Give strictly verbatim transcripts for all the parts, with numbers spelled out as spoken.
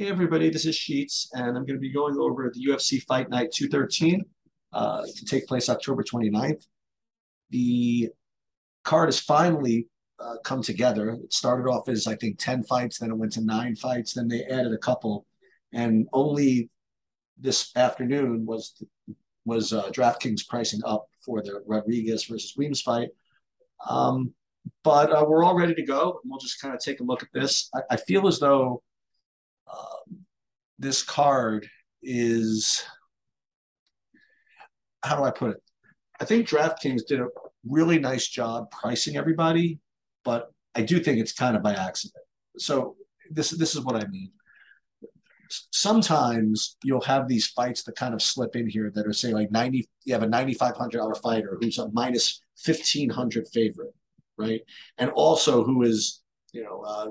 Hey everybody, this is Sheets, and I'm going to be going over the U F C Fight Night two thirteen uh, to take place October twenty-ninth. The card has finally uh, come together. It started off as, I think, ten fights, then it went to nine fights, then they added a couple, and only this afternoon was was uh, DraftKings pricing up for the Rodriguez versus Weems fight. Um, but uh, we're all ready to go, and we'll just kind of take a look at this. I, I feel as though Um, this card is, how do I put it? I think DraftKings did a really nice job pricing everybody, but I do think it's kind of by accident. So this, this is what I mean. Sometimes you'll have these fights that kind of slip in here that are, say, like ninety, you have a ninety-five hundred dollar fighter who's a minus fifteen hundred favorite, right? And also who is, you know, uh,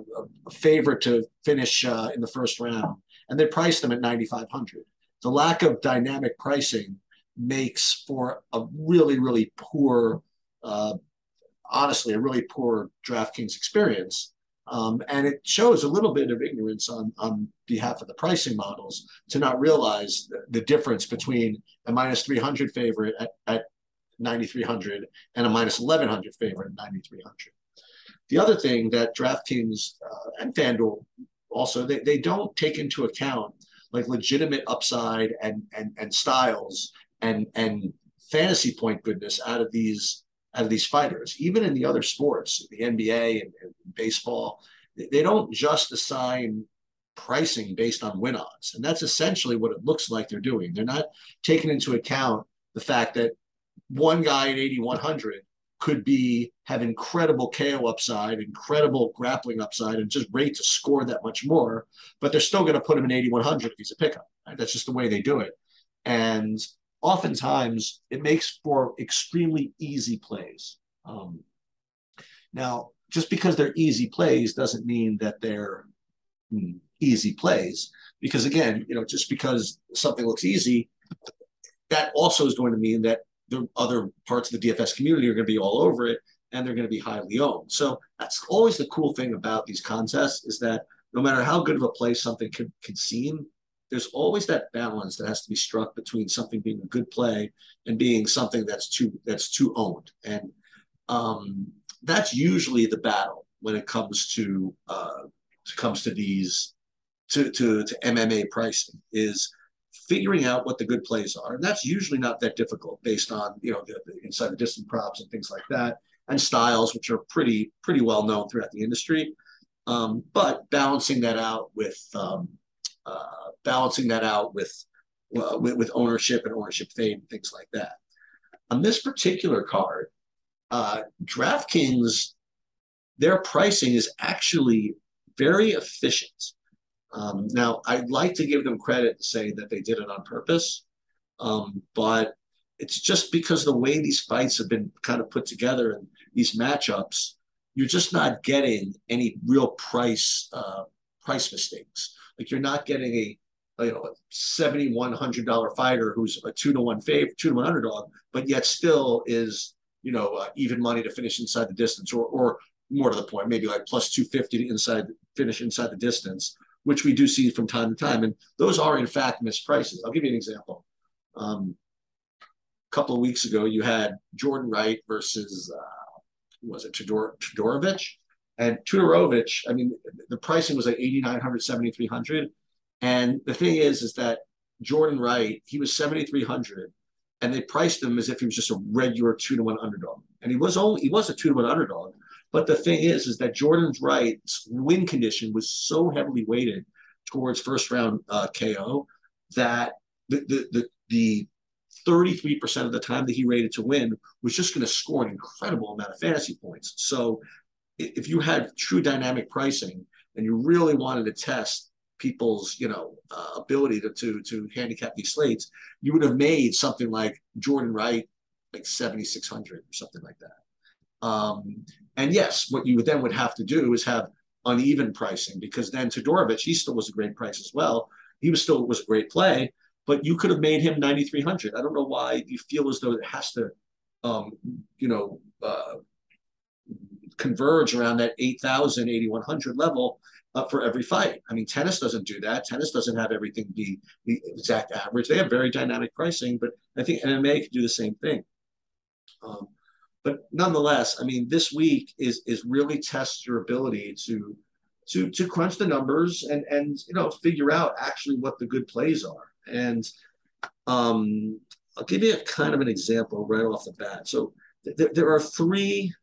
a favorite to finish uh, in the first round, and they priced them at ninety-five hundred. The lack of dynamic pricing makes for a really, really poor, uh, honestly, a really poor DraftKings experience, um, and it shows a little bit of ignorance on on behalf of the pricing models to not realize the, the difference between a minus three hundred favorite at, at ninety-three hundred and a minus eleven hundred favorite at ninety-three hundred. The other thing that DraftKings uh, and FanDuel also, they, they don't take into account like legitimate upside and and and styles and and fantasy point goodness out of these out of these fighters. Even in the other sports, the N B A and, and baseball, they, they don't just assign pricing based on win odds, and that's essentially what it looks like they're doing. They're not taking into account the fact that one guy at eighty-one hundred could be have incredible K O upside, incredible grappling upside, and just rate to score that much more. But they're still going to put him in eighty-one hundred if he's a pickup. Right? That's just the way they do it. And oftentimes it makes for extremely easy plays. Um, now, just because they're easy plays doesn't mean that they're mm, easy plays. Because again, you know, just because something looks easy, that also is going to mean that the other parts of the D F S community are going to be all over it, and they're going to be highly owned. So that's always the cool thing about these contests, is that no matter how good of a play something can, can seem, there's always that balance that has to be struck between something being a good play and being something that's too that's too owned. And um, that's usually the battle when it comes to uh, comes to these to, to to M M A pricing, is figuring out what the good plays are. And that's usually not that difficult based on, you know, the, the inside the distance props and things like that, and styles, which are pretty, pretty well known throughout the industry. Um, but balancing that out with, um, uh, balancing that out with, uh, with, with ownership and ownership fade and things like that. On this particular card, uh, DraftKings, their pricing is actually very efficient. Um, now, I'd like to give them credit and say that they did it on purpose, um, but it's just because the way these fights have been kind of put together and these matchups, you're just not getting any real price uh, price mistakes. Like, you're not getting a, you know, a seventy-one hundred dollar fighter who's a two to one favorite, two to one underdog, but yet still is, you know, uh, even money to finish inside the distance, or or more to the point, maybe like plus two fifty to inside finish inside the distance, which we do see from time to time. And those are, in fact, misprices. I'll give you an example. Um, a couple of weeks ago, you had Jordan Wright versus, uh, who was it, Tudor Tudorovich? And Tudorovich, I mean, the pricing was like eighty-nine hundred, seventy-three hundred. And the thing is, is that Jordan Wright, he was seventy-three hundred, and they priced him as if he was just a regular two to one underdog. And he was only, he was a two to one underdog. But the thing is, is that Jordan Wright's win condition was so heavily weighted towards first round uh, K O that the the the thirty-three percent of the time that he rated to win was just going to score an incredible amount of fantasy points. So if you had true dynamic pricing and you really wanted to test people's, you know, uh, ability to, to to handicap these slates, you would have made something like Jordan Wright like seventy-six hundred or something like that. Um, and yes, what you then would have to do is have uneven pricing, because then Tudorovich, he still was a great price as well. He was still was a great play, but you could have made him ninety-three hundred. I don't know why you feel as though it has to, um, you know, uh, converge around that eight thousand, eighty-one hundred level uh, for every fight. I mean, tennis doesn't do that. Tennis doesn't have everything be the exact average. They have very dynamic pricing, but I think M M A can do the same thing. Um, but nonetheless, I mean, this week is is really test your ability to to to crunch the numbers and and you know figure out actually what the good plays are. And um, I'll give you a kind of an example right off the bat. So th there are three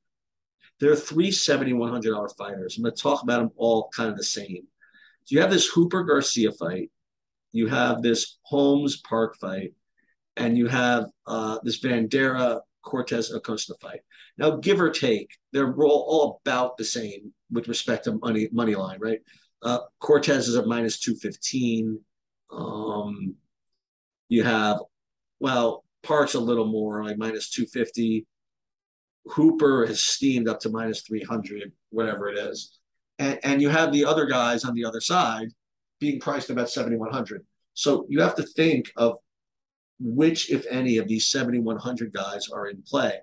there are three seventy-one hundred dollar fighters. I'm going to talk about them all kind of the same. So you have this Hooper Garcia fight, you have this Holmes Park fight, and you have uh, this Vendera Cortés-Acosta fight. Now, give or take, they're all, all about the same with respect to money money line, right? Uh, Cortez is at minus two fifteen. Um, you have, well, Park's a little more, like minus two fifty. Hooper has steamed up to minus three hundred, whatever it is. And, and you have the other guys on the other side being priced about seventy-one hundred. So you have to think of which, if any, of these seventy-one hundred guys are in play.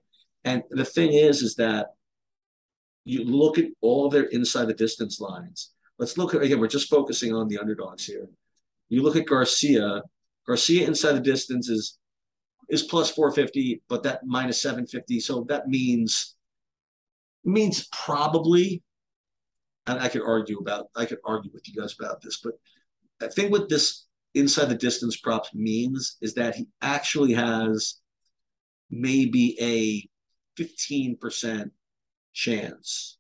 And the thing is, is that you look at all their inside the distance lines. Let's look at, again, we're just focusing on the underdogs here. You look at Garcia. Garcia inside the distance is, is plus four fifty, but that minus seven fifty. So that means, means probably, and I could argue about, I could argue with you guys about this, but I think with this, inside the distance props means is that he actually has maybe a fifteen percent chance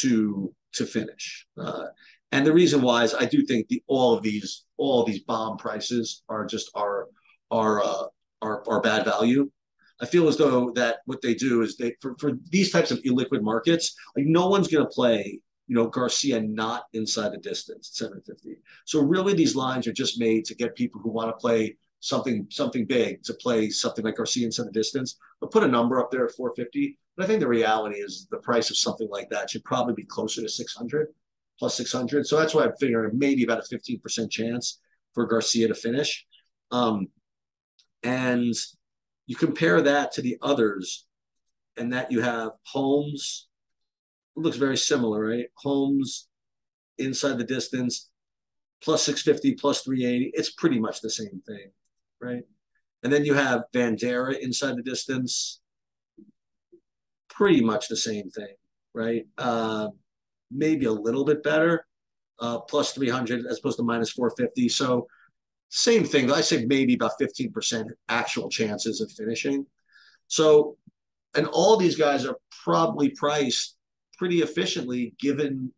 to to finish. Uh, and the reason why is I do think the all of these all of these bomb prices are just are are uh, are, are bad value. I feel as though that what they do is they for, for these types of illiquid markets, like no one's going to play, you know, Garcia not inside the distance, seven fifty. So really these lines are just made to get people who want to play something something big, to play something like Garcia inside the distance, but put a number up there at four fifty. But I think the reality is the price of something like that should probably be closer to six hundred, plus six hundred. So that's why I'm figuring maybe about a fifteen percent chance for Garcia to finish. Um, and you compare that to the others, and that you have Holmes, looks very similar, right? Holmes inside the distance, plus six fifty, plus three eighty. It's pretty much the same thing, right? And then you have Vendera inside the distance, pretty much the same thing, right? Uh, maybe a little bit better, uh, plus three hundred as opposed to minus four fifty. So same thing. I say maybe about fifteen percent actual chances of finishing. So, and all these guys are probably priced pretty efficiently given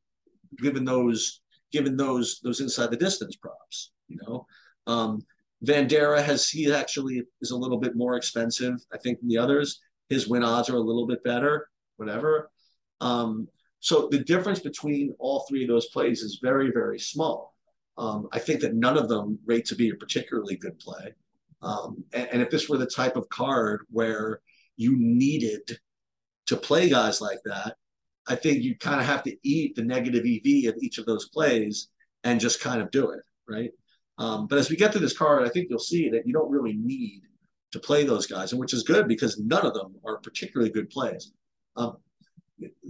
given those given those those inside the distance props. You know, um Vendera has he actually is a little bit more expensive, I think, than the others. His win odds are a little bit better, whatever. Um so the difference between all three of those plays is very, very small. um I think that none of them rate to be a particularly good play. Um and, and if this were the type of card where you needed to play guys like that, I think you kind of have to eat the negative E V of each of those plays and just kind of do it, right? Um, but as we get through this card, I think you'll see that you don't really need to play those guys, and which is good because none of them are particularly good plays. Um,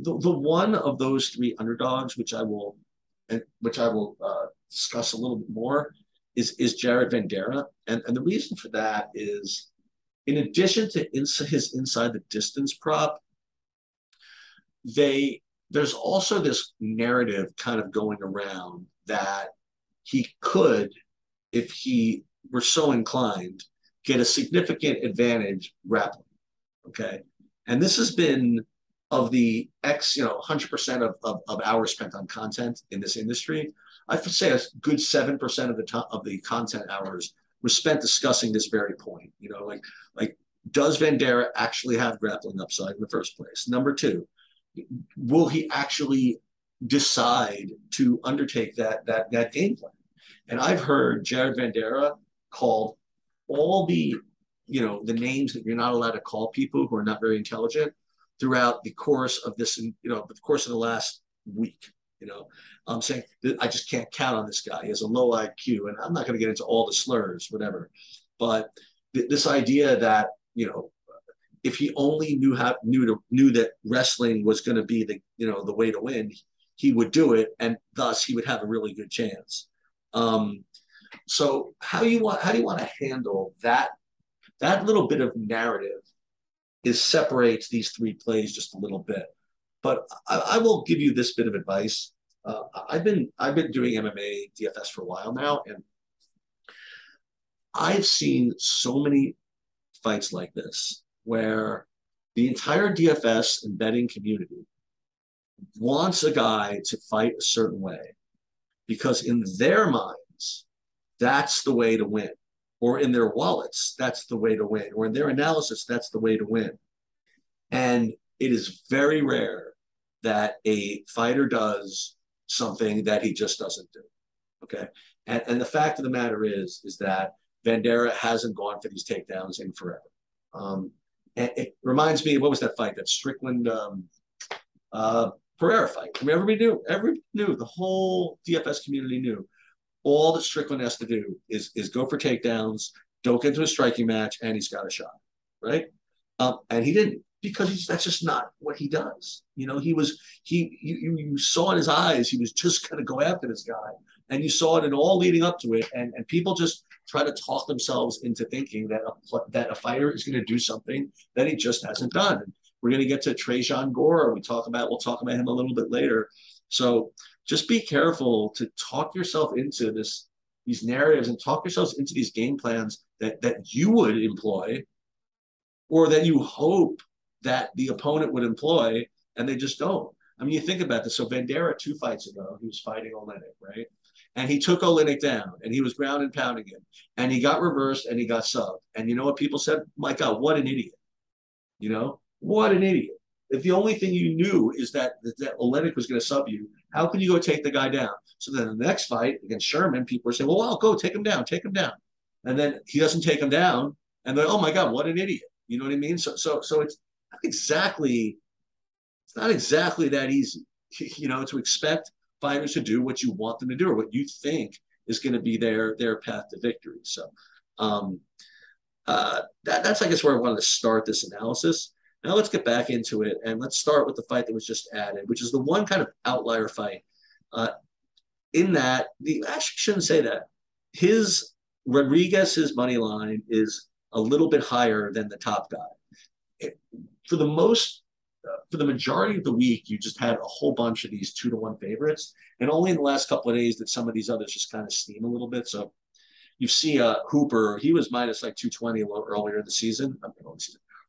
the, the one of those three underdogs, which I will, and which I will uh, discuss a little bit more, is is Jared Vendera, and and the reason for that is, in addition to ins his inside the distance prop, They there's also this narrative kind of going around that he could, if he were so inclined, get a significant advantage grappling. Okay, and this has been of the X, you know, one hundred percent of, of of hours spent on content in this industry. I would say a good seven percent of the top of the content hours was spent discussing this very point. You know, like like does Vendera actually have grappling upside in the first place? Number two, will he actually decide to undertake that that that game plan? And I've heard Jared Vendera called all the you know the names that you're not allowed to call people who are not very intelligent throughout the course of this you know the course of the last week. You know, I'm saying that I just can't count on this guy. He has a low I Q, and I'm not going to get into all the slurs, whatever. But th this idea that you know if he only knew how knew to knew that wrestling was going to be the you know the way to win, he would do it, and thus he would have a really good chance. Um, so how you want how do you want to handle that? That little bit of narrative is separates these three plays just a little bit. But I, I will give you this bit of advice. Uh, I've been I've been doing M M A D F S for a while now, and I've seen so many fights like this where the entire D F S and betting community wants a guy to fight a certain way because in their minds, that's the way to win, or in their wallets, that's the way to win, or in their analysis, that's the way to win. And it is very rare that a fighter does something that he just doesn't do, okay? And, and the fact of the matter is, is that Vendera hasn't gone for these takedowns in forever. Um, and it reminds me, what was that fight? That Strickland um, uh, Pereira fight. I mean, everybody knew, everybody knew, the whole D F S community knew. All that Strickland has to do is, is go for takedowns, don't get into a striking match, and he's got a shot, right? Um, and he didn't, because he's, that's just not what he does. You know, he was, he you, you saw in his eyes, he was just going to go after this guy. And you saw it in all leading up to it. And, and people just try to talk themselves into thinking that a, that a fighter is going to do something that he just hasn't done. And we're going to get to Treshawn Gore. We talk about, we'll talk about him a little bit later. So just be careful to talk yourself into this, these narratives, and talk yourselves into these game plans that, that you would employ, or that you hope that the opponent would employ, and they just don't. I mean, you think about this. So Vendera, two fights ago, he was fighting Oleinik, right? And he took Oleinik down, and he was ground and pounding him. And he got reversed, and he got subbed. And you know what people said? My God, what an idiot. You know? What an idiot. If the only thing you knew is that, that Oleinik was going to sub you, how can you go take the guy down? So then the next fight against Sherman, people are saying, well, I'll go take him down, take him down. And then he doesn't take him down, and they're, oh, my God, what an idiot. You know what I mean? So, so, so it's not exactly, it's not exactly that easy, you know, to expect fighters to do what you want them to do, or what you think is going to be their their path to victory. So um, uh, that, that's, I guess, where I wanted to start this analysis. Now let's get back into it, and let's start with the fight that was just added, which is the one kind of outlier fight. Uh, in that, the I actually shouldn't say that. His Rodriguez's money line is a little bit higher than the top guy. It, for the most, uh, for the majority of the week, you just had a whole bunch of these two to one favorites, and only in the last couple of days did some of these others just kind of steam a little bit. So you see, uh, Hooper, he was minus like two twenty earlier in the season, I mean,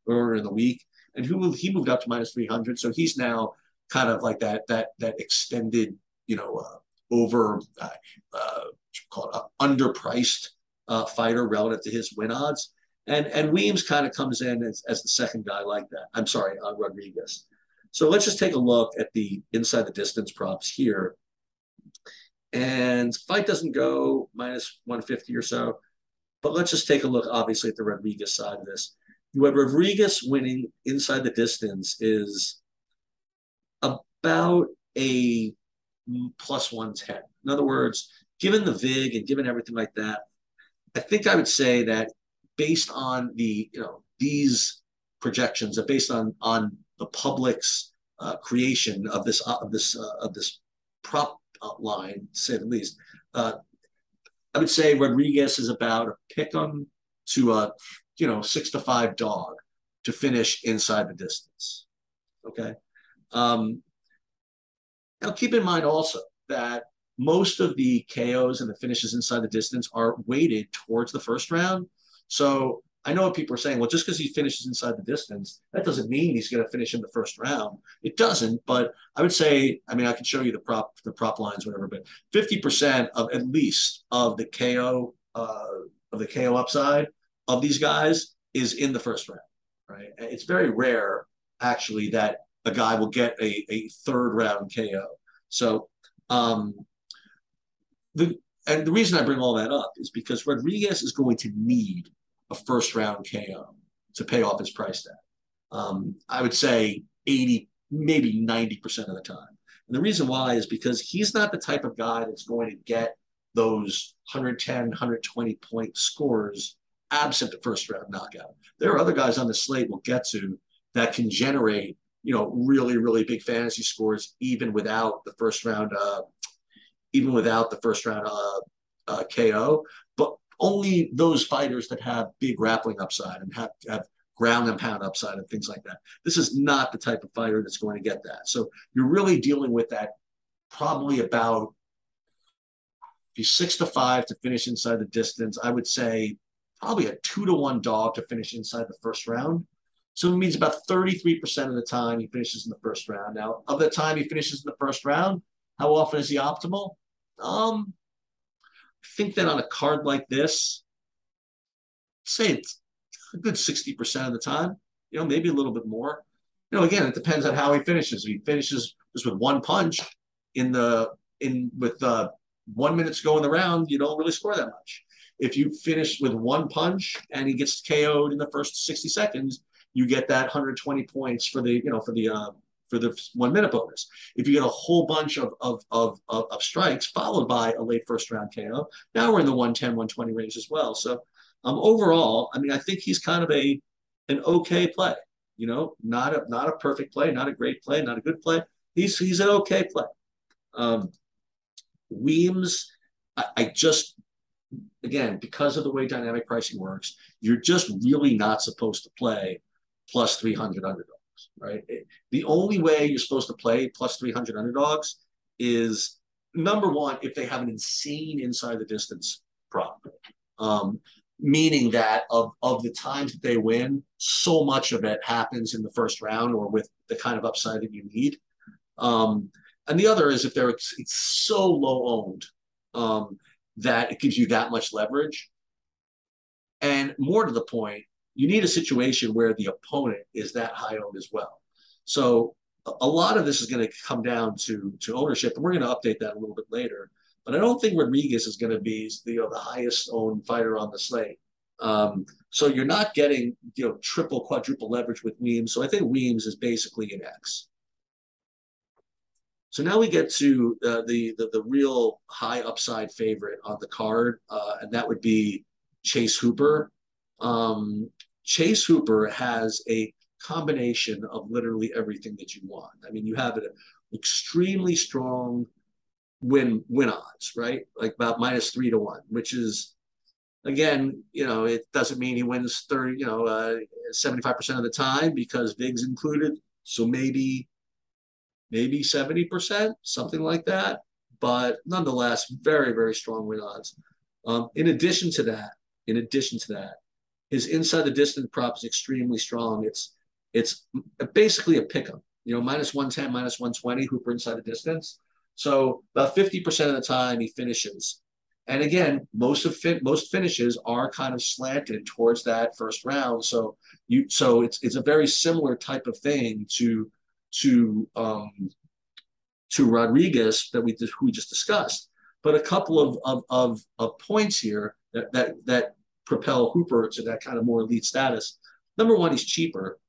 earlier in the week, and who he moved up to minus three hundred. So he's now kind of like that that that extended, you know, uh, over uh, uh, called uh, underpriced uh, fighter relative to his win odds. And and Weems kind of comes in as, as the second guy like that. I'm sorry, uh, Rodriguez. So let's just take a look at the inside the distance props here. And fight doesn't go minus one fifty or so. But let's just take a look, obviously, at the Rodriguez side of this. What Rodriguez winning inside the distance is about a plus one ten. In other words, given the vig and given everything like that, I think I would say that based on the, you know, these projections, are based on on the public's uh, creation of this uh, of this uh, of this prop line, to say the least, uh, I would say Rodriguez is about a pick'em to a you know six to five dog to finish inside the distance. Okay. Um, now keep in mind also that most of the K Os and the finishes inside the distance are weighted towards the first round. So I know what people are saying, well, just because he finishes inside the distance, that doesn't mean he's going to finish in the first round. It doesn't, but I would say, I mean, I can show you the prop, the prop lines, whatever, but fifty percent of at least of the K O, uh, of the K O upside of these guys is in the first round, right? It's very rare, actually, that a guy will get a, a third round K O. So um, the and the reason I bring all that up is because Rodriguez is going to need a first-round K O to pay off his price tag. Um, I would say eighty, maybe ninety percent of the time. And the reason why is because he's not the type of guy that's going to get those one ten, one twenty-point scores absent the first round knockout. There are other guys on the slate we'll get to that can generate, you know, really, really big fantasy scores, even without the first round, uh, even without the first round uh, uh, K O, but only those fighters that have big grappling upside and have, have ground and pound upside and things like that. This is not the type of fighter that's going to get that. So you're really dealing with that probably about if you're six to five to finish inside the distance. I would say probably a two to one dog to finish inside the first round. So it means about thirty-three percent of the time he finishes in the first round. Now, of the time he finishes in the first round, how often is he optimal? Um, I think that on a card like this, say it's a good sixty percent of the time, you know, maybe a little bit more. You know, again, it depends on how he finishes. If he finishes just with one punch in the in with uh, one minute to go in the round, you don't really score that much. If you finish with one punch and he gets K O'd in the first sixty seconds, you get that one hundred twenty points for the, you know, for the uh, for the one minute bonus. If you get a whole bunch of of of of, of strikes followed by a late first round K O, now we're in the one ten, one twenty range as well. So um, overall, I mean, I think he's kind of a an okay play. You know, not a not a perfect play, not a great play, not a good play. He's he's an okay play. Um, Weems, I, I just. Again, because of the way dynamic pricing works, you're just really not supposed to play plus three hundred underdogs, right? The only way you're supposed to play plus three hundred underdogs is, number one, if they have an insane inside the distance prop, um, meaning that of, of the times that they win, so much of it happens in the first round or with the kind of upside that you need. Um, and the other is if they're it's, it's so low owned, um, that it gives you that much leverage. And more to the point, you need a situation where the opponent is that high owned as well. So a lot of this is going to come down to, to ownership, and we're going to update that a little bit later. But I don't think Rodriguez is going to be the, you know, the highest owned fighter on the slate. Um, so you're not getting, you know, triple, quadruple leverage with Weems. So I think Weems is basically an X. So now we get to uh, the, the the real high upside favorite on the card, uh, and that would be Chase Hooper. Um, Chase Hooper has a combination of literally everything that you want. I mean, you have an extremely strong win win odds, right? Like about minus three to one, which is, again, you know, it doesn't mean he wins thirty, you know, uh, seventy-five percent of the time because V I G's included. So maybe. Maybe seventy percent, something like that. But nonetheless, very, very strong win odds. Um, in addition to that, in addition to that, his inside the distance prop is extremely strong. It's it's basically a pick-em, you know, minus one ten, minus one twenty, Hooper inside the distance. So about fifty percent of the time he finishes. And again, most of fin most finishes are kind of slanted towards that first round. So you so it's it's a very similar type of thing to. to um, to Rodriguez that we who we just discussed, but a couple of of of, of points here that, that that propel Hooper to that kind of more elite status. Number one, he's cheaper.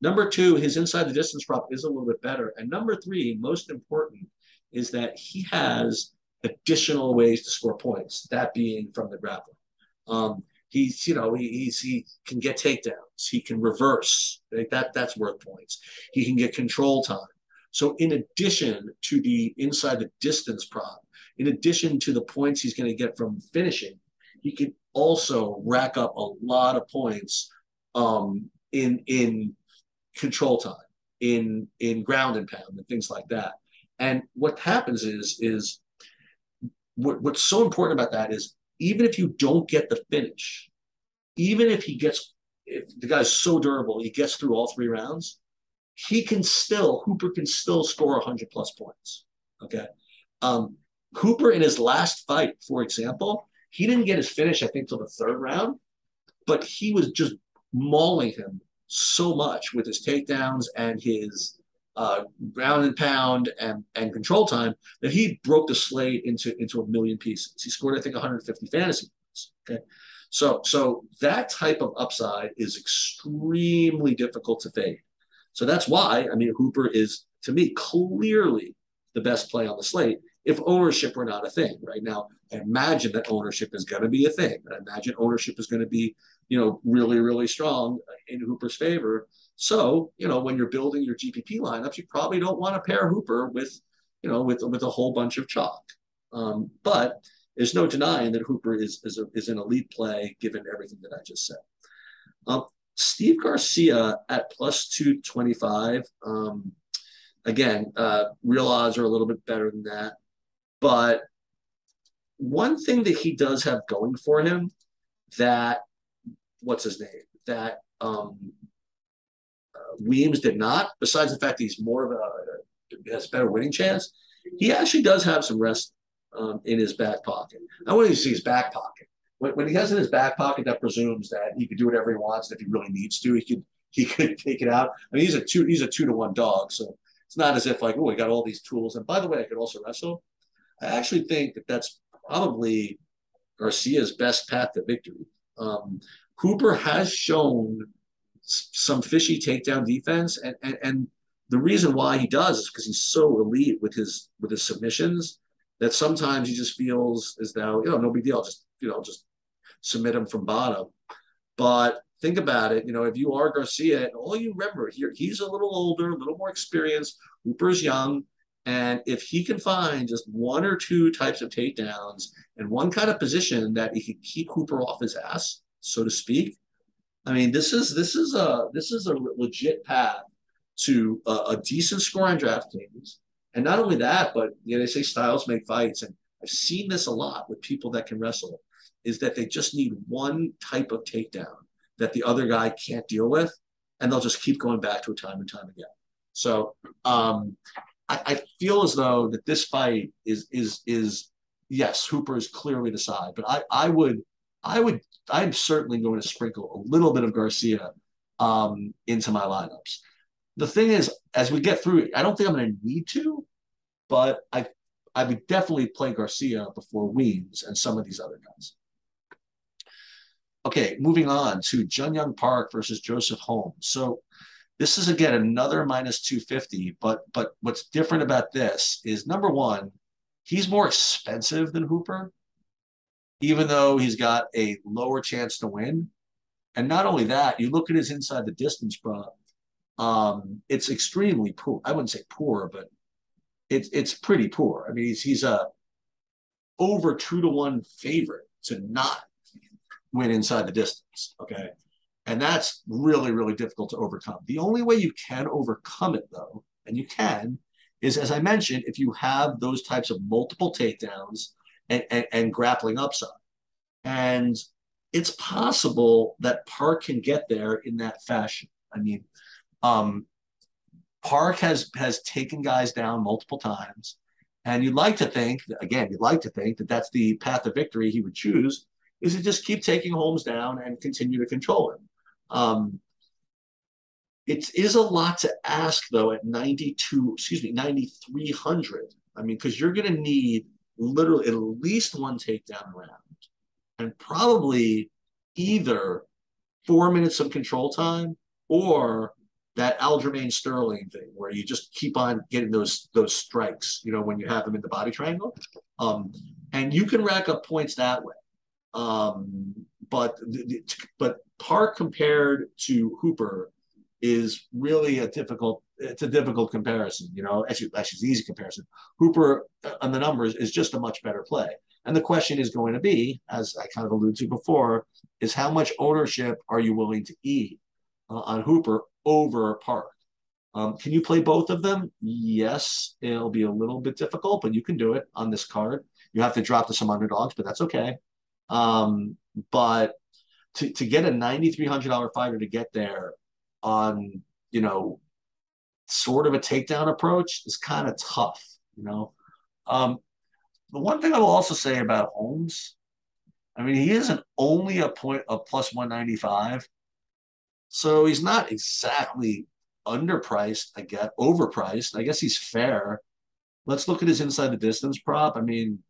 Number two, his inside the distance prop is a little bit better. And number three, most important, is that he has additional ways to score points. That being from the grappling. Um, He's, you know, he, he's, he can get takedowns. He can reverse. Like that, that's worth points. He can get control time. So in addition to the inside the distance prop, in addition to the points he's going to get from finishing, he can also rack up a lot of points um, in in control time, in in ground and pound, and things like that. And what happens is is what, what's so important about that is, even if you don't get the finish, even if he gets, if the guy's so durable, he gets through all three rounds, he can still, Hooper can still score one hundred plus points, okay? Um, Hooper in his last fight, for example, he didn't get his finish, I think, till the third round, but he was just mauling him so much with his takedowns and his uh, ground and pound and, and control time that he broke the slate into, into a million pieces. He scored, I think, one hundred fifty fantasy points. Okay. So, so that type of upside is extremely difficult to fade. So that's why, I mean, Hooper is, to me, clearly the best play on the slate if ownership were not a thing right now. I imagine that ownership is going to be a thing. I imagine ownership is going to be you know, really, really strong in Hooper's favor. So, you know, when you're building your G P P lineups, you probably don't want to pair Hooper with, you know, with, with a whole bunch of chalk. Um, but there's no denying that Hooper is, is, a, is an elite play, given everything that I just said. Um, Steve Garcia at plus two twenty-five. Um, again, uh, real odds are a little bit better than that. But one thing that he does have going for him that, what's his name, that um, uh, Weems did not, besides the fact that he's more of a, has better winning chance, he actually does have some rest um, in his back pocket. I want you to see his back pocket. When, when he has it in his back pocket, that presumes that he can do whatever he wants, and if he really needs to, he could he could take it out. I mean, he's a two he's a two to one dog, so it's not as if like, oh, I got all these tools. And by the way, I could also wrestle. I actually think that that's probably Garcia's best path to victory. Um, Hooper has shown some fishy takedown defense, and and and the reason why he does is because he's so elite with his with his submissions that sometimes he just feels as though, you know, no big deal, just you know just submit him from bottom. But think about it, you know, if you are Garcia, and all you remember here, he's a little older, a little more experienced. Hooper's young. And if he can find just one or two types of takedowns and one kind of position that he can keep Hooper off his ass, so to speak, I mean, this is this is a this is a legit path to a, a decent score on DraftKings. And not only that, but you know, they say styles make fights, and I've seen this a lot with people that can wrestle, is that they just need one type of takedown that the other guy can't deal with, and they'll just keep going back to it time and time again. So. Um, I feel as though that this fight is is is yes, Hooper is clearly the side, but I I would I would I'm certainly going to sprinkle a little bit of Garcia um, into my lineups. The thing is, as we get through it, I don't think I'm going to need to, but I I would definitely play Garcia before Weems and some of these other guys. Okay, moving on to Jun Yong Park versus Joseph Holmes. So. This is, again, another minus two fifty, but but what's different about this is, number one, he's more expensive than Hooper, even though he's got a lower chance to win. And not only that, you look at his inside the distance prop, um, it's extremely poor. I wouldn't say poor, but it's it's pretty poor. I mean, he's, he's a over two to one favorite to not win inside the distance, okay? And that's really, really difficult to overcome. The only way you can overcome it, though, and you can, is, as I mentioned, if you have those types of multiple takedowns and, and, and grappling upside. And it's possible that Park can get there in that fashion. I mean, um, Park has, has taken guys down multiple times. And you'd like to think, again, you'd like to think that that's the path of victory he would choose, is to just keep taking Holmes down and continue to control him. Um, it is a lot to ask, though, at ninety-two, excuse me, ninety-three hundred. I mean, because you're going to need literally at least one takedown round and probably either four minutes of control time or that Aljamain Sterling thing where you just keep on getting those those strikes, you know, when you have them in the body triangle. Um, and you can rack up points that way. Um, but but Park compared to Hooper is really a difficult it's a difficult comparison. You know, actually, actually it's an easy comparison. Hooper on the numbers is just a much better play. And the question is going to be, as I kind of alluded to before, is how much ownership are you willing to eat uh, on Hooper over Park? Um, can you play both of them? Yes, it'll be a little bit difficult, but you can do it on this card. You have to drop to some underdogs, but that's okay. Um, but to, to get a ninety-three hundred dollar fighter to get there on, you know, sort of a takedown approach is kind of tough, you know? Um, the one thing I will also say about Holmes, I mean, he isn't only a point of plus one ninety-five. So he's not exactly underpriced, I guess, overpriced. I guess he's fair. Let's look at his inside the distance prop. I mean,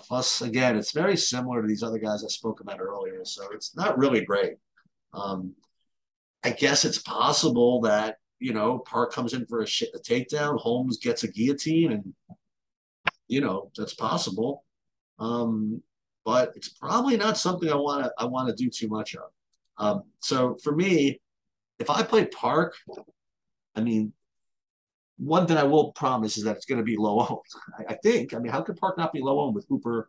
plus, again, it's very similar to these other guys I spoke about earlier, so it's not really great. Um, I guess it's possible that, you know, Park comes in for a shit a takedown, Holmes gets a guillotine, and, you know, that's possible. Um, but it's probably not something I want to I want to do too much of. Um, so for me, if I play Park, I mean, one thing I will promise is that it's going to be low owned. I, I think. I mean, how could Park not be low owned with Hooper?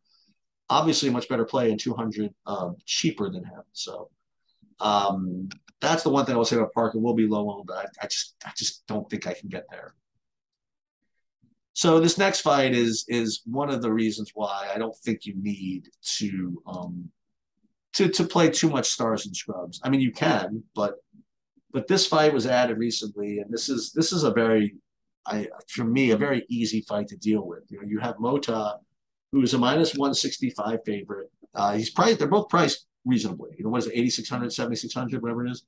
Obviously, a much better play in two hundred, um, cheaper than him. So um, that's the one thing I will say about Park. It will be low owned, but I, I just, I just don't think I can get there. So this next fight is is one of the reasons why I don't think you need to um, to to play too much stars and scrubs. I mean, you can, but but this fight was added recently, and this is this is a very, I for me, a very easy fight to deal with. You know, you have Mota, who is a minus one sixty-five favorite. Uh, he's priced; they're both priced reasonably. You know, what is it, eighty-six hundred, seventy-six hundred, whatever it is.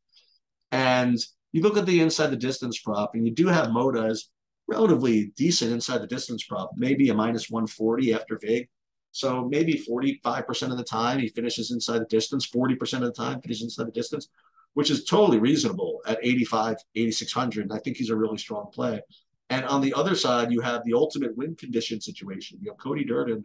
And you look at the inside the distance prop, and you do have Mota as relatively decent inside the distance prop, maybe a minus one forty after vig. So maybe forty-five percent of the time he finishes inside the distance, forty percent of the time finishes inside the distance, which is totally reasonable at eighty-five, eighty-six hundred. I think he's a really strong play. And on the other side, you have the ultimate win condition situation. You have Cody Durden,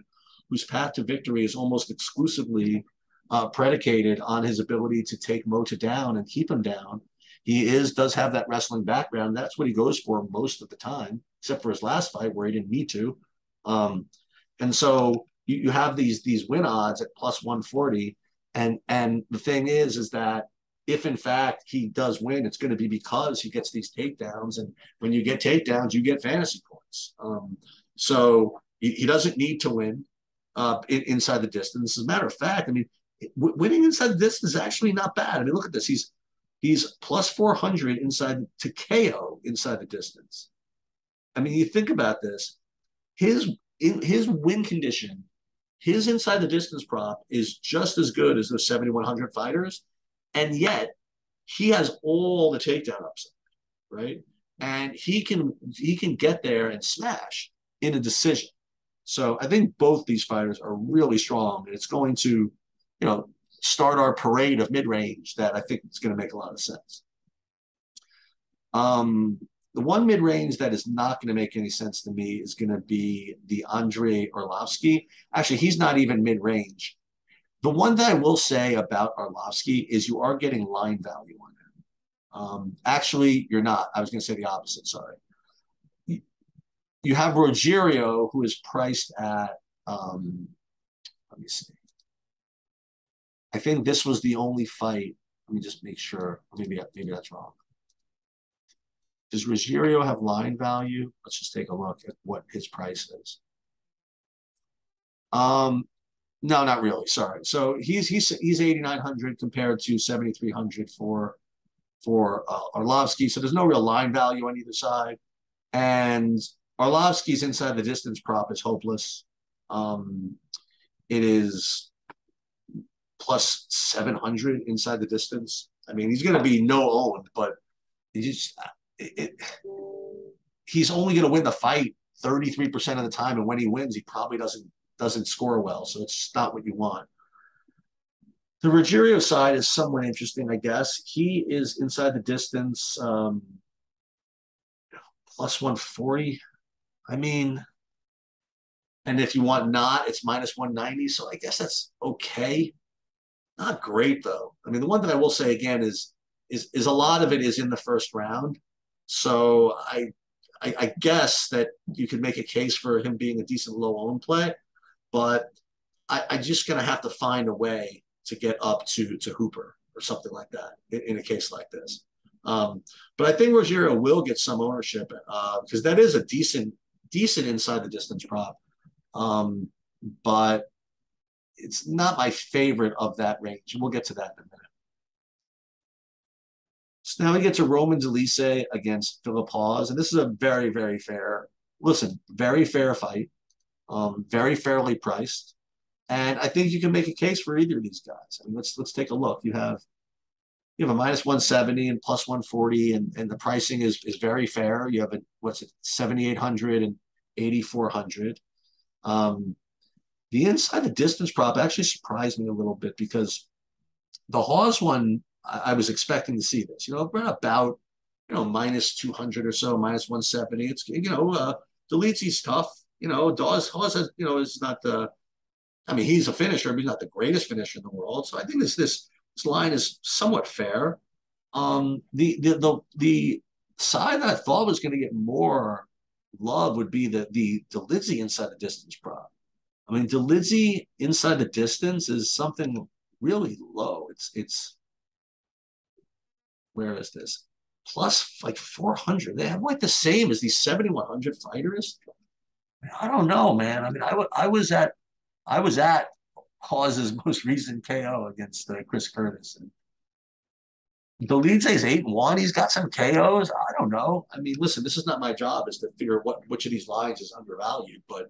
whose path to victory is almost exclusively uh, predicated on his ability to take Mota down and keep him down. He is does have that wrestling background. That's what he goes for most of the time, except for his last fight where he didn't need to. Um, and so you, you have these these win odds at plus one forty. And and the thing is, is that if in fact he does win, it's going to be because he gets these takedowns. And when you get takedowns, you get fantasy points. Um, so he, he doesn't need to win uh, in, inside the distance. As a matter of fact, I mean, w winning inside the distance is actually not bad. I mean, look at this. He's He's plus four hundred inside to K O inside the distance. I mean, you think about this. His in, his win condition, his inside the distance prop is just as good as those seventy-one hundred fighters, and yet he has all the takedown upside, right? And he can he can get there and smash in a decision. So I think both these fighters are really strong, and it's going to, you know, start our parade of mid-range that I think is going to make a lot of sense. Um, the one mid-range that is not going to make any sense to me is going to be the Andrei Arlovski. Actually, he's not even mid-range. The one that I will say about Arlovski is you are getting line value on him. Um, actually, you're not. I was going to say the opposite, sorry. You have Rogerio, who is priced at, um, let me see. I think this was the only fight. Let me just make sure. Maybe, maybe that's wrong. Does Rogerio have line value? Let's just take a look at what his price is. Um, no, not really. Sorry. So he's he's he's eighty-nine hundred compared to seventy-three hundred for for uh, Arlovski. So there's no real line value on either side. And Arlovski's inside the distance prop is hopeless. Um, it is plus seven hundred inside the distance. I mean, he's going to be no owned, but he's, it, it, he's only going to win the fight thirty-three percent of the time. And when he wins, he probably doesn't, doesn't score well. So it's not what you want. The Rogerio side is somewhat interesting, I guess. He is inside the distance, um, plus one forty. I mean, and if you want not, it's minus one ninety. So I guess that's okay. Not great, though. I mean, the one that I will say again is is is a lot of it is in the first round. So I I, I guess that you could make a case for him being a decent low-owned play, but I, I'm just going to have to find a way to get up to, to Hooper or something like that in, in a case like this. Um, but I think Rogerio will get some ownership because uh, that is a decent decent inside the distance prop. Um, but it's not my favorite of that range. And we'll get to that in a minute. So now we get to Roman Dolidze against Philip Hawes. And this is a very, very fair, listen, very fair fight, um, very fairly priced. And I think you can make a case for either of these guys. I mean, let's let's take a look. You have you have a minus one seventy and plus one forty, and, and the pricing is is very fair. You have a, what's it, seventy-eight hundred and eighty-four hundred. Um, The inside the distance prop actually surprised me a little bit because the Hawes one, I, I was expecting to see this. You know, we're about, you know, minus two hundred or so, minus one seventy. It's, you know, uh, Dolidze's tough. You know, Dawes, Hawes has, you know, is not the, I mean, he's a finisher, but he's not the greatest finisher in the world. So I think this, this This line is somewhat fair. Um, the, the, the, the side that I thought was going to get more love would be the, the Dolidze inside the distance prop. I mean, Dolidze inside the distance is something really low. It's, it's, where is this? Plus like four hundred. They have like the same as these seventy-one hundred fighters. I don't know, man. I mean, I, w I was at, I was at Hawes' most recent K O against uh, Chris Curtis. And Dolidze is eight and one. He's got some K Os. I don't know. I mean, listen, this is not my job is to figure what which of these lines is undervalued, but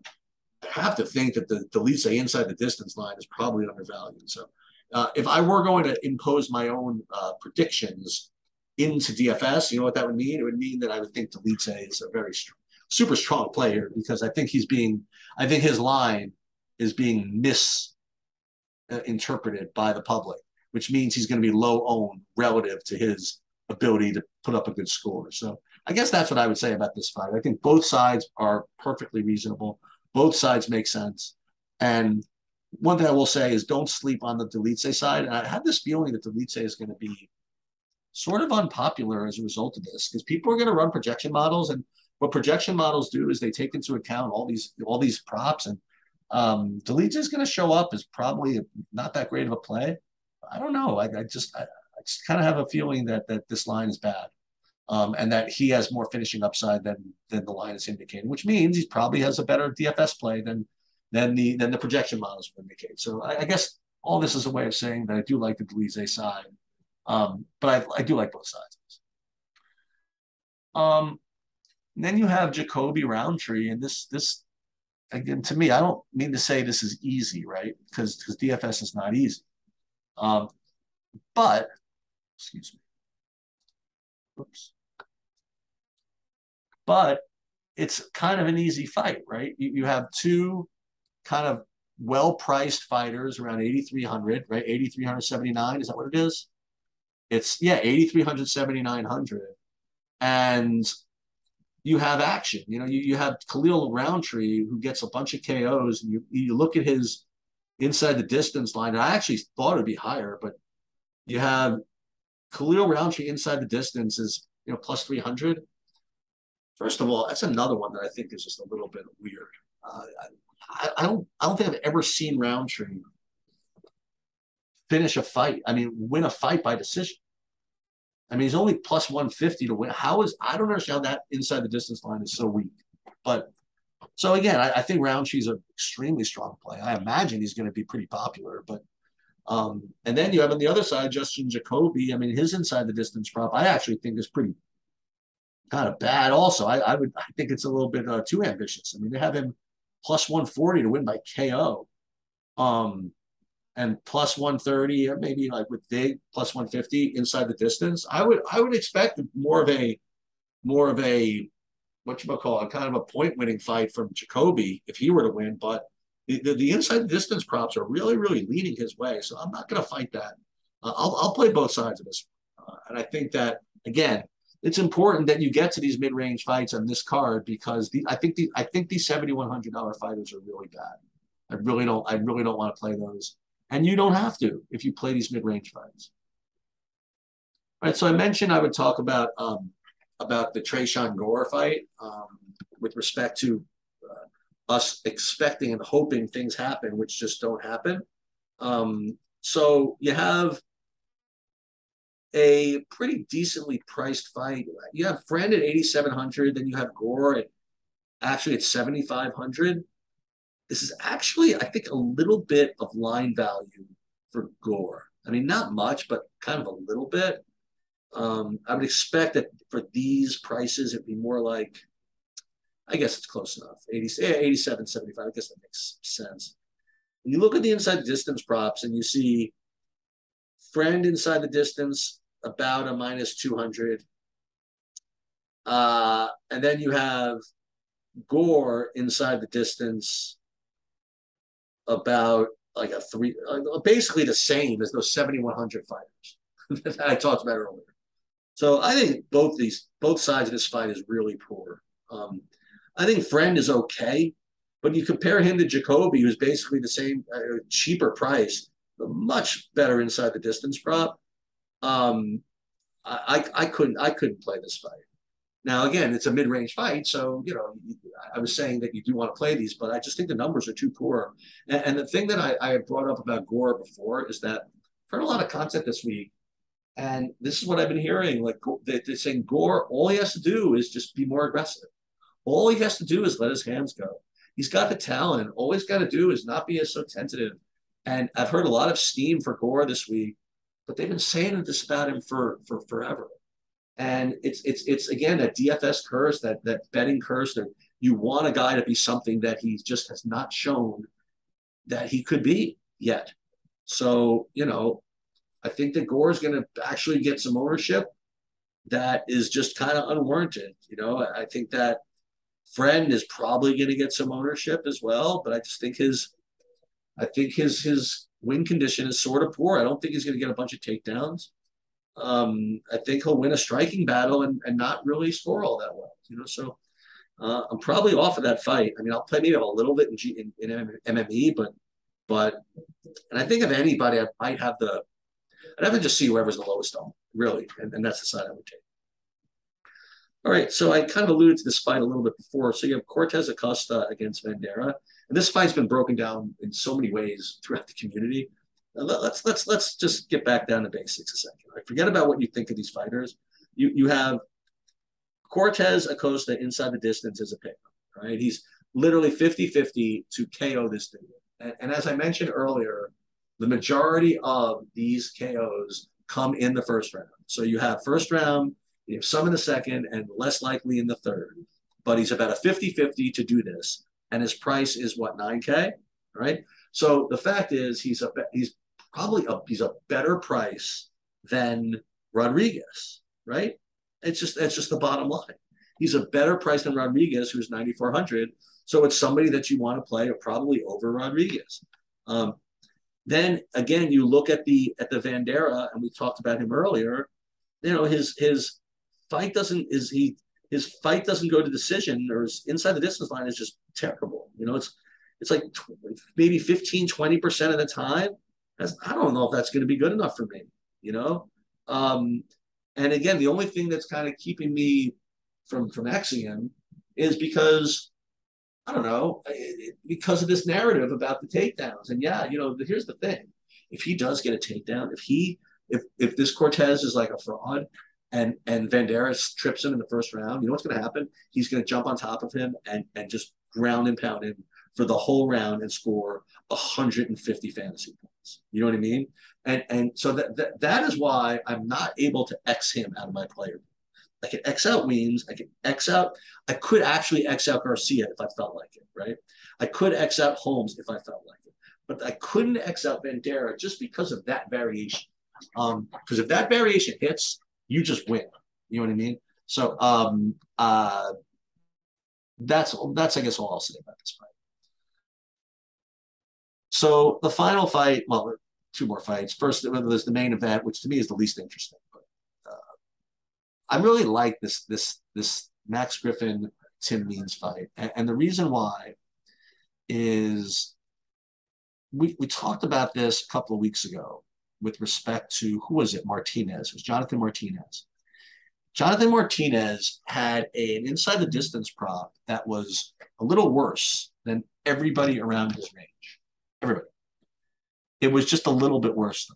I have to think that the Dolidze inside the distance line is probably undervalued. So uh, if I were going to impose my own uh, predictions into D F S, you know what that would mean? It would mean that I would think Dolidze is a very strong, super strong player, because I think he's being, I think his line is being misinterpreted by the public, which means he's going to be low owned relative to his ability to put up a good score. So I guess that's what I would say about this fight. I think both sides are perfectly reasonable. Both sides make sense. And one thing I will say is don't sleep on the Dolidze side. And I have this feeling that Dolidze is going to be sort of unpopular as a result of this, because people are going to run projection models, and what projection models do is they take into account all these all these props, and um, Dolidze is going to show up as probably not that great of a play. I don't know. I, I just I, I just kind of have a feeling that that this line is bad, um, and that he has more finishing upside than than the line is indicating, which means he probably has a better D F S play than than the than the projection models would indicate. So I, I guess all this is a way of saying that I do like the Dolidze side, um, but I, I do like both sides. Um. And then you have Jacoby Rountree, and this, this again, to me, I don't mean to say this is easy, right? Because because D F S is not easy. Um, but, excuse me, oops. But it's kind of an easy fight, right? You, you have two kind of well-priced fighters around eighty-three hundred, right? eighty-three seventy-nine, is that what it is? It's, yeah, eighty-three hundred, seventy-nine hundred. And you have action. You know, you, you have Khalil Rountree, who gets a bunch of K Os, and you, you look at his inside the distance line, and I actually thought it would be higher, but you have Khalil Rountree inside the distance is, you know, plus three hundred. First of all, that's another one that I think is just a little bit weird. Uh, I, I, don't, I don't think I've ever seen Rountree finish a fight. I mean, win a fight by decision. I mean, he's only plus one fifty to win. How is, I don't understand how that inside the distance line is so weak. But so again, I, I think Roundtree's an extremely strong play. I imagine he's going to be pretty popular. But um, and then you have on the other side Justin Jacoby. I mean, his inside the distance prop I actually think is pretty kind of bad. Also, I, I would I think it's a little bit uh, too ambitious. I mean, they have him plus one forty to win by K O, um, and plus one thirty, or maybe like with Vig, plus one fifty inside the distance. I would I would expect more of a more of a whatchamacallit, kind of a point winning fight from Jacoby if he were to win. But the the, the inside the distance props are really really leaning his way, so I'm not going to fight that. Uh, I'll I'll play both sides of this, uh, and I think that again it's important that you get to these mid range fights on this card, because the I think the I think these seventy-one hundred dollar fighters are really bad. I really don't I really don't want to play those. And you don't have to if you play these mid-range fights. All right, so I mentioned I would talk about um, about the Treshawn Gore fight um, with respect to uh, us expecting and hoping things happen, which just don't happen. Um, so you have a pretty decently priced fight. You have Fran at eighty-seven hundred, then you have Gore at, actually at seventy-five hundred. This is actually, I think, a little bit of line value for Gore. I mean, not much, but kind of a little bit. Um, I would expect that for these prices, it'd be more like, I guess it's close enough, eighty, eighty-seven, seventy-five. I guess that makes sense. When you look at the inside the distance props and you see Friend inside the distance, about a minus two hundred. Uh, and then you have Gore inside the distance, about like a three, basically the same as those seventy-one hundred fighters that I talked about earlier. So I think both these, both sides of this fight is really poor. Um, I think Friend is okay, but you compare him to Jacoby, who's basically the same, uh, cheaper price. much better inside the distance prop. Um, I, I, I couldn't, I couldn't play this fight. Now, again, it's a mid-range fight. So, you know, I was saying that you do want to play these, but I just think the numbers are too poor. And, and the thing that I, I had brought up about Gore before is that I've heard a lot of content this week. And this is what I've been hearing. Like, they, they're saying Gore, all he has to do is just be more aggressive. All he has to do is let his hands go. He's got the talent. All he's got to do is not be as so tentative. And I've heard a lot of steam for Gore this week, but they've been saying this about him for, for forever. And it's, it's, it's again, that D F S curse, that, that betting curse, that you want a guy to be something that he just has not shown that he could be yet. So, you know, I think that Gore is going to actually get some ownership that is just kind of unwarranted. You know, I, I think that Fran is probably going to get some ownership as well, but I just think his, I think his, his win condition is sort of poor. I don't think he's going to get a bunch of takedowns. Um, I think he'll win a striking battle and, and not really score all that well, you know? So uh, I'm probably off of that fight. I mean, I'll play maybe a little bit in, G, in, in M M E, but, but, and I think of anybody, I might have the, I'd have to just see whoever's the lowest on, really. And, and that's the side I would take. All right, so I kind of alluded to this fight a little bit before. So you have Cortés-Acosta against Vendera, and this fight's been broken down in so many ways throughout the community. Now, let's let's let's just get back down to basics a second. Right? Forget about what you think of these fighters. You you have Cortés-Acosta inside the distance as a pick, right? He's literally fifty fifty to K O this dude. And, and as I mentioned earlier, the majority of these K Os come in the first round. So you have first round. You have some in the second and less likely in the third, but he's about a fifty fifty to do this. And his price is what, nine K, right? So the fact is he's a, he's probably a, he's a better price than Rodriguez, right? It's just, that's just the bottom line. He's a better price than Rodriguez, who's ninety-four hundred. So it's somebody that you want to play, or probably over Rodriguez. Um, then again, you look at the, at the Vendera, and we talked about him earlier, you know, his, his, Fight doesn't is he his fight doesn't go to decision, or his inside the distance line is just terrible. You know, it's it's like maybe fifteen, twenty percent of the time. That's, I don't know if that's going to be good enough for me. You know, um, and again, the only thing that's kind of keeping me from from Axiom is because I don't know it, because of this narrative about the takedowns. And yeah, you know, here's the thing: if he does get a takedown, if he if if this Cortés is like a fraud, and and Vendera trips him in the first round, you know what's going to happen? He's going to jump on top of him and, and just ground and pound him for the whole round and score one hundred fifty fantasy points. You know what I mean? And and so that, that, that is why I'm not able to X him out of my player. I can X out Weems. I can X out. I could actually X out Garcia if I felt like it, right? I could X out Holmes if I felt like it. But I couldn't X out Vendera just because of that variation. Um, because if that variation hits, you just win. You know what I mean? So um, uh, that's, that's I guess, all I'll say about this fight. So the final fight, well, two more fights. First, there's the main event, which to me is the least interesting. But uh, I really like this this this Max Griffin, Tim Means fight. And, and the reason why is we, we talked about this a couple of weeks ago, with respect to, who was it, Martinez? It was Jonathan Martinez. Jonathan Martinez had a, an inside the distance prop that was a little worse than everybody around his range. Everybody. It was just a little bit worse.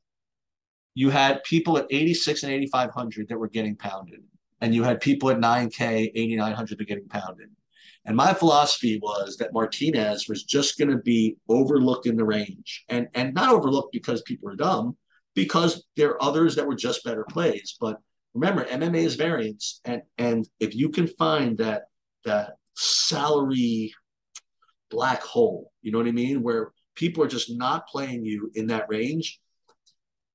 You had people at eighty-six and eighty-five hundred that were getting pounded, and you had people at nine K, eighty-nine hundred that were getting pounded. And my philosophy was that Martinez was just going to be overlooked in the range, and, and not overlooked because people are dumb, because there are others that were just better plays. But remember, M M A is variance. And, and if you can find that, that salary black hole, you know what I mean, where people are just not playing you in that range,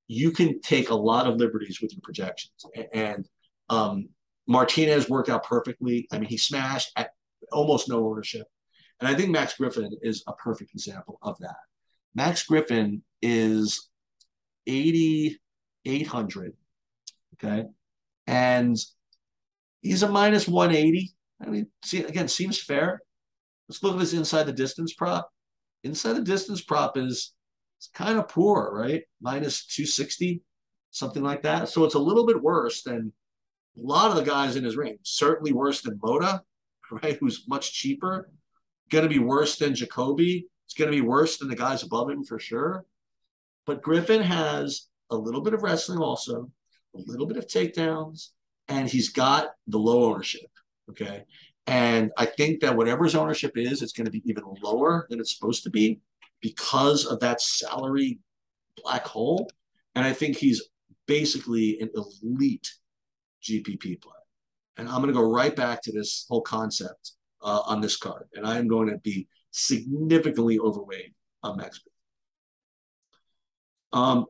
you can take a lot of liberties with your projections. And, and um, Martinez worked out perfectly. I mean, he smashed at almost no ownership. And I think Max Griffin is a perfect example of that. Max Griffin is eighty-eight hundred, okay? And he's a minus one eighty. I mean, see, again, seems fair. Let's look at this inside the distance prop. Inside the distance prop is It's kind of poor, right? minus two sixty, something like that. So it's a little bit worse than a lot of the guys in his ring. Certainly worse than Mota, right, who's much cheaper. Going to be worse than Jacoby. It's going to be worse than the guys above him for sure. But Griffin has a little bit of wrestling also, a little bit of takedowns, and he's got the low ownership, okay? And I think that whatever his ownership is, it's going to be even lower than it's supposed to be because of that salary black hole. And I think he's basically an elite G P P play. And I'm going to go right back to this whole concept uh, on this card. And I am going to be significantly overweight on Max Griffin. Um,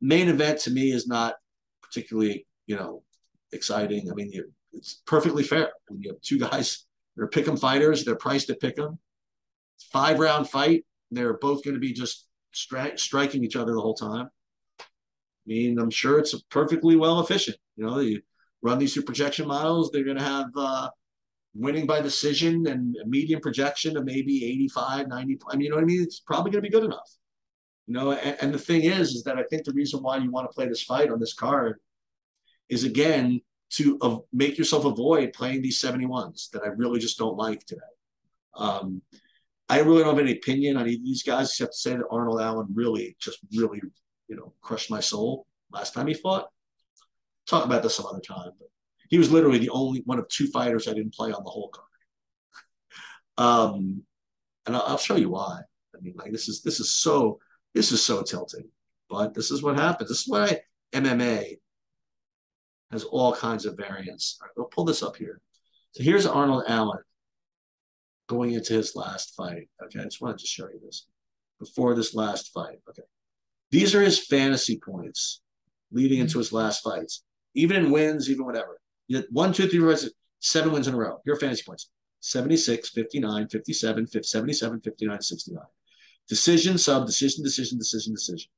main event to me is not particularly, you know, exciting. I mean, you're, it's perfectly fair. I mean, you have two guys that are pick 'em fighters. They're priced to pick 'em. Five round fight. They're both going to be just stri striking each other the whole time. I mean, I'm sure it's perfectly well efficient. You know, you run these two projection models. They're going to have uh, winning by decision and a median projection of maybe eighty-five, ninety. I mean, you know what I mean? It's probably going to be good enough. You know, and, and the thing is, is that I think the reason why you want to play this fight on this card is, again, to uh, make yourself avoid playing these seventy-ones that I really just don't like today. Um, I really don't have any opinion on either of these guys except to say that Arnold Allen really, just really, you know, crushed my soul last time he fought. Talk about this some other time. But he was literally the only one of two fighters I didn't play on the whole card. Um, and I'll, I'll show you why. I mean, like, this is, this is so... This is so tilting, but this is what happens. This is why M M A has all kinds of variants. All right, we'll pull this up here. So here's Arnold Allen going into his last fight. Okay, I just wanted to show you this before this last fight. Okay, these are his fantasy points leading into his last fights, even in wins, even whatever. You had one, two, three, four, six, seven wins in a row. Your fantasy points: seventy-six, fifty-nine, fifty-seven, seventy-seven, fifty-nine, sixty-nine. Decision, sub, decision, decision, decision, decision.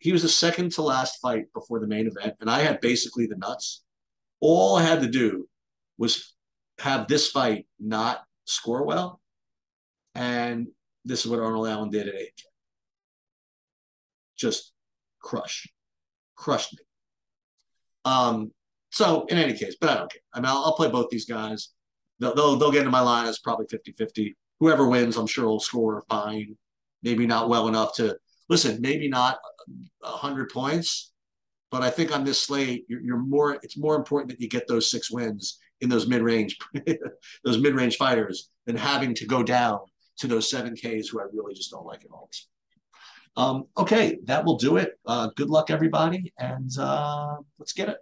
He was the second to last fight before the main event, and I had basically the nuts. All I had to do was have this fight not score well, and this is what Arnold Allen did at eight. Just crush. Crushed me. Um, so, in any case, but I don't care. I mean, I'll, I'll play both these guys. They'll, they'll, they'll get into my line. It's probably fifty fifty. Whoever wins, I'm sure will score fine. Maybe not well enough to listen. Maybe not a hundred points, but I think on this slate, you're, you're more. It's more important that you get those six wins in those mid range, those mid range fighters, than having to go down to those seven Ks who I really just don't like at all. Um, okay, that will do it. Uh, good luck, everybody, and uh, let's get it.